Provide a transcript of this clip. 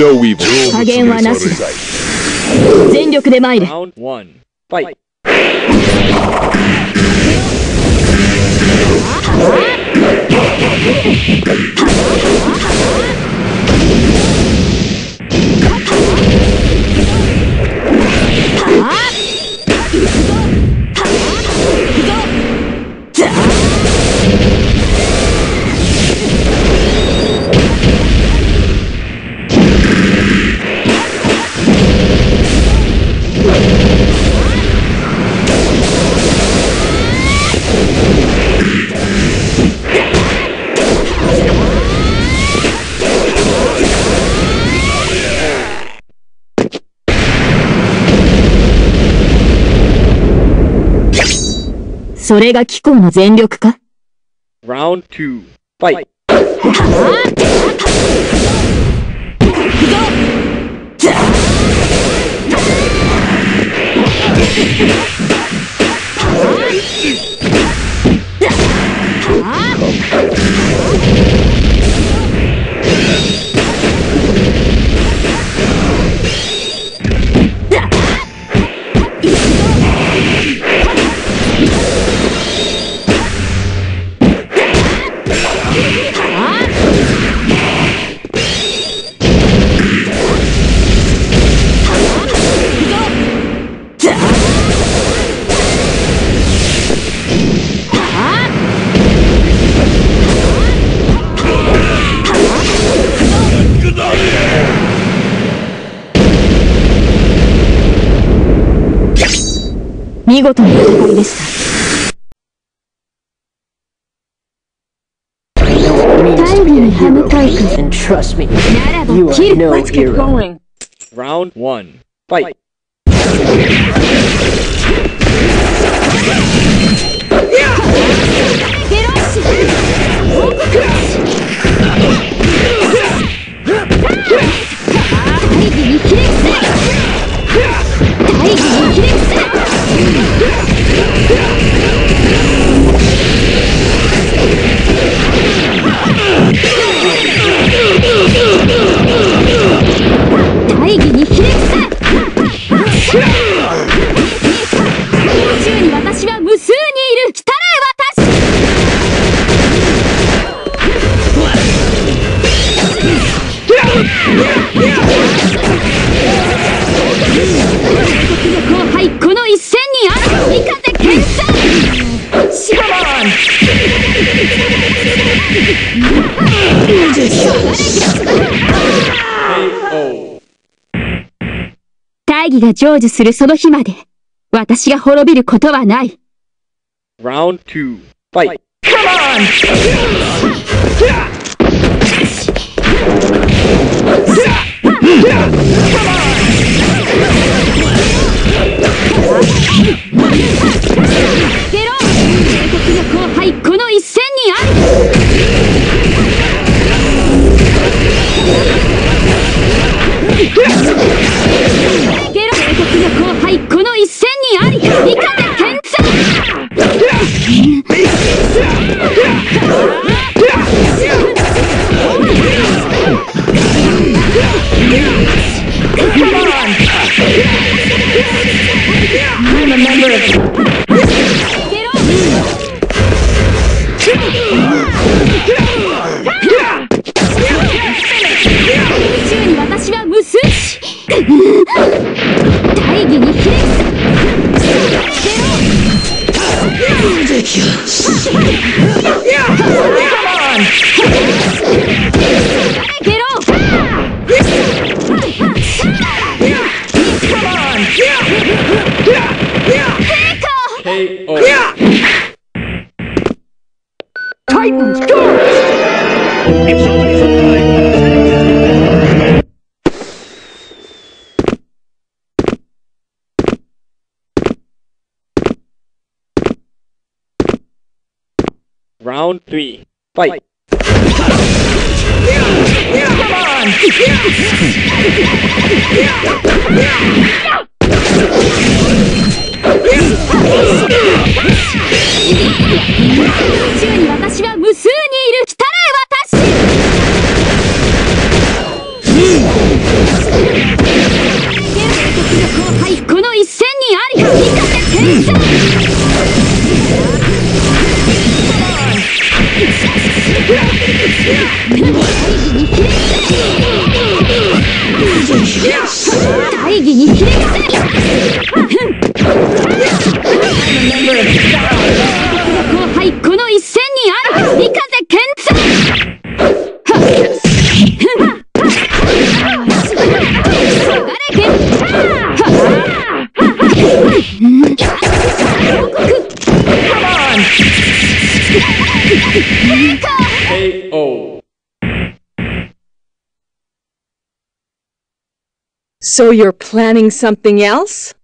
no evil. Round one. Fight. Round 2. Fight. And trust me, you are no hero. Round 1. Fight. Round 2. Fight. Come on! 3. Fight. So you're planning something else?